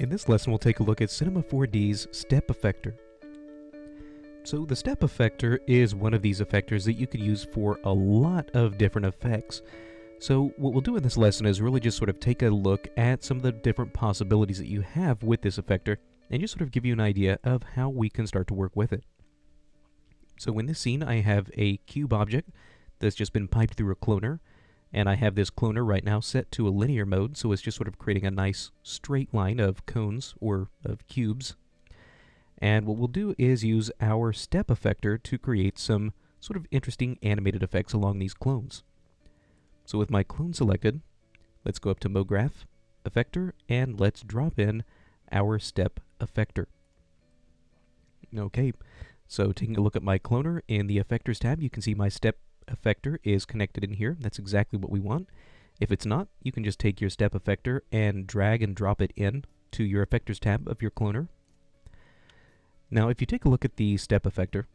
In this lesson, we'll take a look at Cinema 4D's Step Effector. So the Step Effector is one of these effectors that you could use for a lot of different effects. So what we'll do in this lesson is really just sort of take a look at some of the different possibilities that you have with this effector and just sort of give you an idea of how we can start to work with it. So in this scene, I have a cube object that's just been piped through a cloner, and I have this cloner right now set to a linear mode, so it's just sort of creating a nice straight line of cones or of cubes. And what we'll do is use our step effector to create some sort of interesting animated effects along these clones. So with my clone selected, let's go up to MoGraph, Effector, and let's drop in our step effector. Okay, so taking a look at my cloner in the Effectors tab, you can see my step effector is connected in here. That's exactly what we want. If it's not, you can just take your step effector and drag and drop it in to your Effectors tab of your cloner. Now, if you take a look at the step effector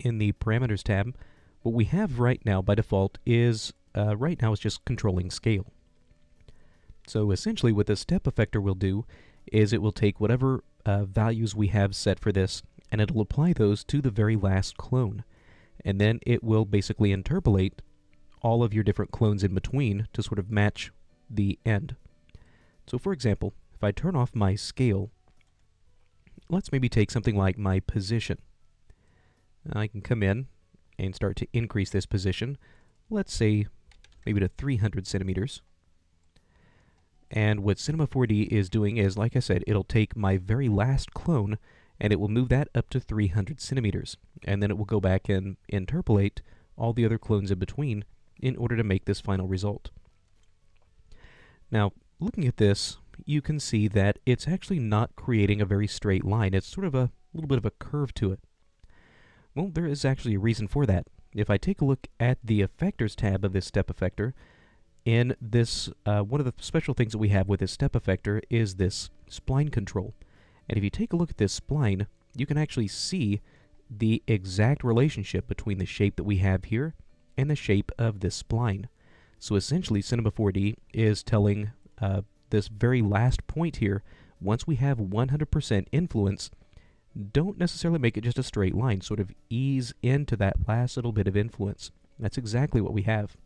in the Parameters tab, what we have right now by default is just controlling scale. So essentially what this step effector will do is it will take whatever values we have set for this, and it'll apply those to the very last clone. And then it will basically interpolate all of your different clones in between to sort of match the end. So for example, if I turn off my scale, let's maybe take something like my position. I can come in and start to increase this position, let's say maybe to 300 centimeters. And what Cinema 4D is doing is, like I said, it'll take my very last clone and it will move that up to 300 centimeters. And then it will go back and interpolate all the other clones in between in order to make this final result. Now, looking at this, you can see that it's actually not creating a very straight line. It's sort of a little bit of a curve to it. Well, there is actually a reason for that. If I take a look at the Effectors tab of this step effector, in this, one of the special things that we have with this step effector is this spline control. And if you take a look at this spline, you can actually see the exact relationship between the shape that we have here and the shape of this spline. So essentially, Cinema 4D is telling this very last point here, once we have 100% influence, don't necessarily make it just a straight line, sort of ease into that last little bit of influence. That's exactly what we have.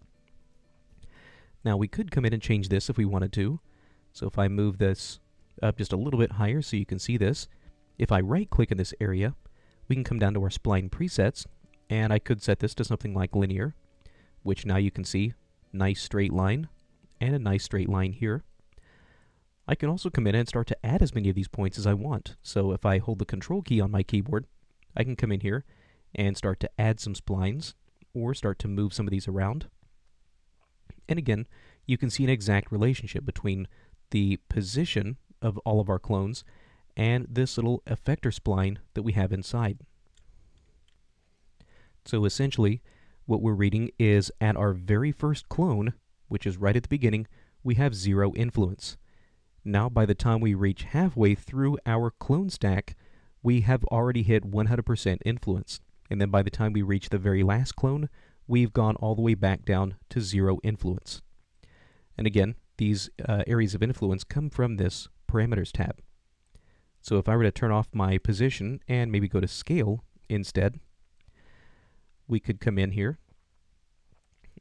Now, we could come in and change this if we wanted to. So if I move this up just a little bit higher so you can see this. If I right-click in this area, we can come down to our spline presets, and I could set this to something like linear, which now you can see, nice straight line, and a nice straight line here. I can also come in and start to add as many of these points as I want. So if I hold the control key on my keyboard, I can come in here and start to add some splines, or start to move some of these around. And again, you can see an exact relationship between the position of all of our clones and this little effector spline that we have inside. So essentially, what we're reading is at our very first clone, which is right at the beginning, we have zero influence. Now, by the time we reach halfway through our clone stack, we have already hit 100% influence. And then by the time we reach the very last clone, we've gone all the way back down to zero influence. And again, these areas of influence come from this Parameters tab. So if I were to turn off my position and maybe go to scale instead, we could come in here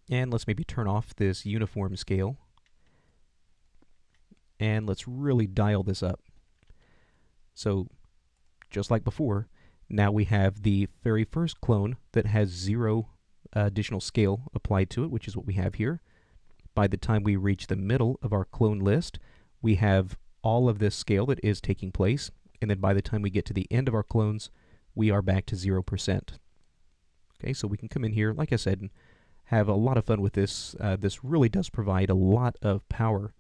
and let's maybe turn off this uniform scale and let's really dial this up. So just like before, now we have the very first clone that has zero additional scale applied to it, which is what we have here. By the time we reach the middle of our clone list, we have all of this scale that is taking place, and then by the time we get to the end of our clones, we are back to 0%. Okay, so we can come in here, like I said, and have a lot of fun with this. This really does provide a lot of power.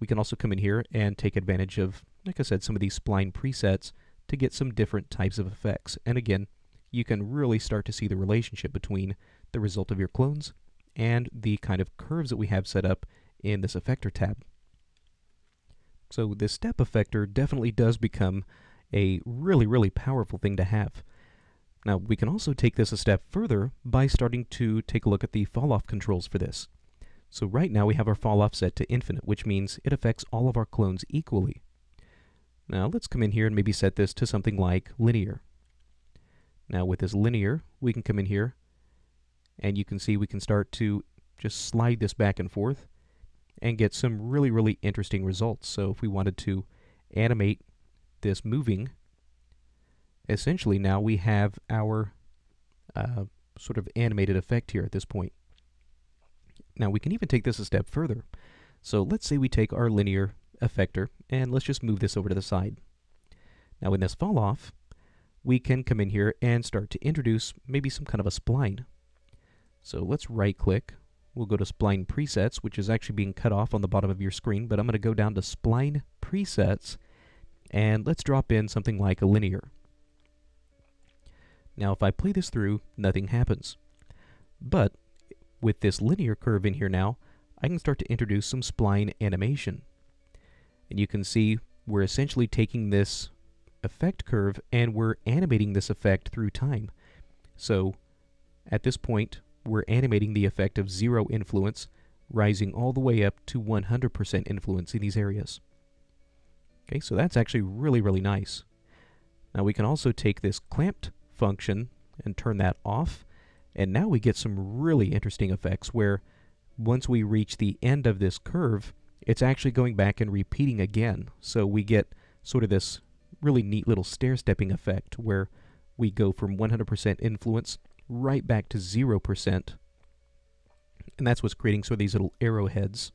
We can also come in here and take advantage of, like I said, some of these spline presets to get some different types of effects. And again, you can really start to see the relationship between the result of your clones and the kind of curves that we have set up in this Effector tab. So this step effector definitely does become a really, really powerful thing to have. Now, we can also take this a step further by starting to take a look at the falloff controls for this. So right now we have our falloff set to infinite, which means it affects all of our clones equally. Now let's come in here and maybe set this to something like linear. Now with this linear, we can come in here and you can see we can start to just slide this back and forth and get some really, really interesting results. So if we wanted to animate this moving, essentially now we have our sort of animated effect here at this point. Now we can even take this a step further. So let's say we take our linear effector and let's just move this over to the side. Now in this fall off, we can come in here and start to introduce maybe some kind of a spline. So let's right click. We'll go to Spline Presets, which is actually being cut off on the bottom of your screen, but I'm going to go down to Spline Presets and let's drop in something like a linear. Now if I play this through, nothing happens. But with this linear curve in here now, I can start to introduce some spline animation. And you can see we're essentially taking this effect curve and we're animating this effect through time. So at this point, we're animating the effect of 0 influence, rising all the way up to 100% influence in these areas. Okay, so that's actually really, really nice. Now we can also take this clamped function and turn that off. And now we get some really interesting effects where once we reach the end of this curve, it's actually going back and repeating again. So we get sort of this really neat little stair-stepping effect where we go from 100% influence right back to 0%. And that's what's creating sort of these little arrowheads.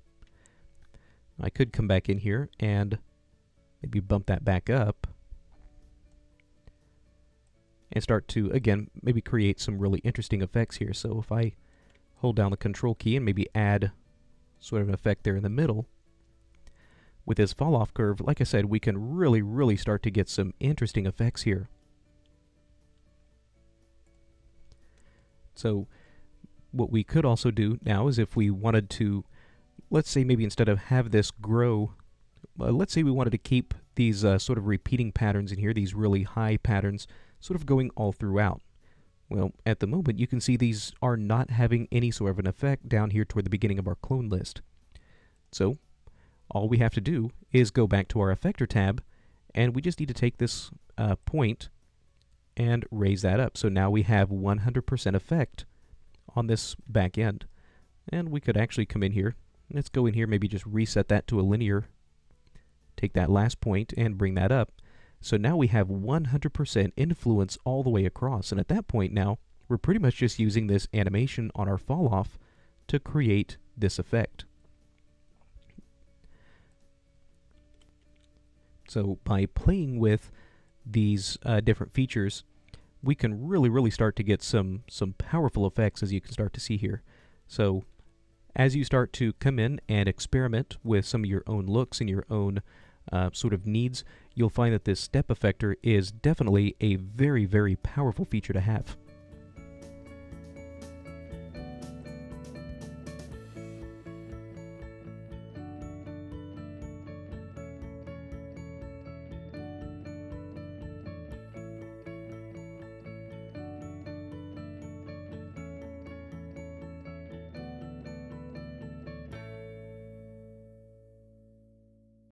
I could come back in here and maybe bump that back up and start to, again, maybe create some really interesting effects here. So if I hold down the control key and maybe add sort of an effect there in the middle, with this fall-off curve, like I said, we can really, really start to get some interesting effects here. So what we could also do now is if we wanted to, let's say maybe instead of have this grow, let's say we wanted to keep these sort of repeating patterns in here, these really high patterns, sort of going all throughout. Well, at the moment, you can see these are not having any sort of an effect down here toward the beginning of our clone list. So all we have to do is go back to our Effector tab, and we just need to take this point and raise that up. So now we have 100% effect on this back end. And we could actually come in here. Let's go in here, maybe just reset that to a linear. Take that last point and bring that up. So now we have 100% influence all the way across. And at that point now, we're pretty much just using this animation on our falloff to create this effect. So by playing with these different features, we can really, really start to get some powerful effects, as you can start to see here. So as you start to come in and experiment with some of your own looks and your own sort of needs, you'll find that this step effector is definitely a very, very powerful feature to have.